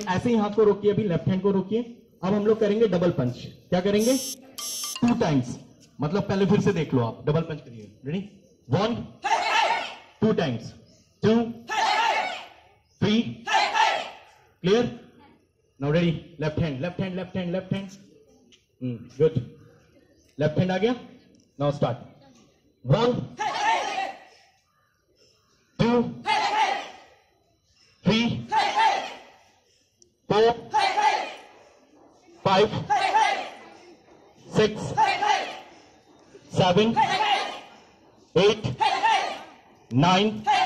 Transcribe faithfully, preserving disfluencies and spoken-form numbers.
Same ऐसे ही हाथ को रोकिए, अभी लेफ्ट हैंड को रोकिए। अब हम लोग करेंगे डबल पंच। क्या करेंगे? टू टाइम्स, मतलब पहले फिर से देख लो आप, डबल पंच करिए। Ready, one two times, two three, clear? Now ready, left hand left hand left hand left hand, good. Left hand आ गया। Now start, one two three four five six seven eight nine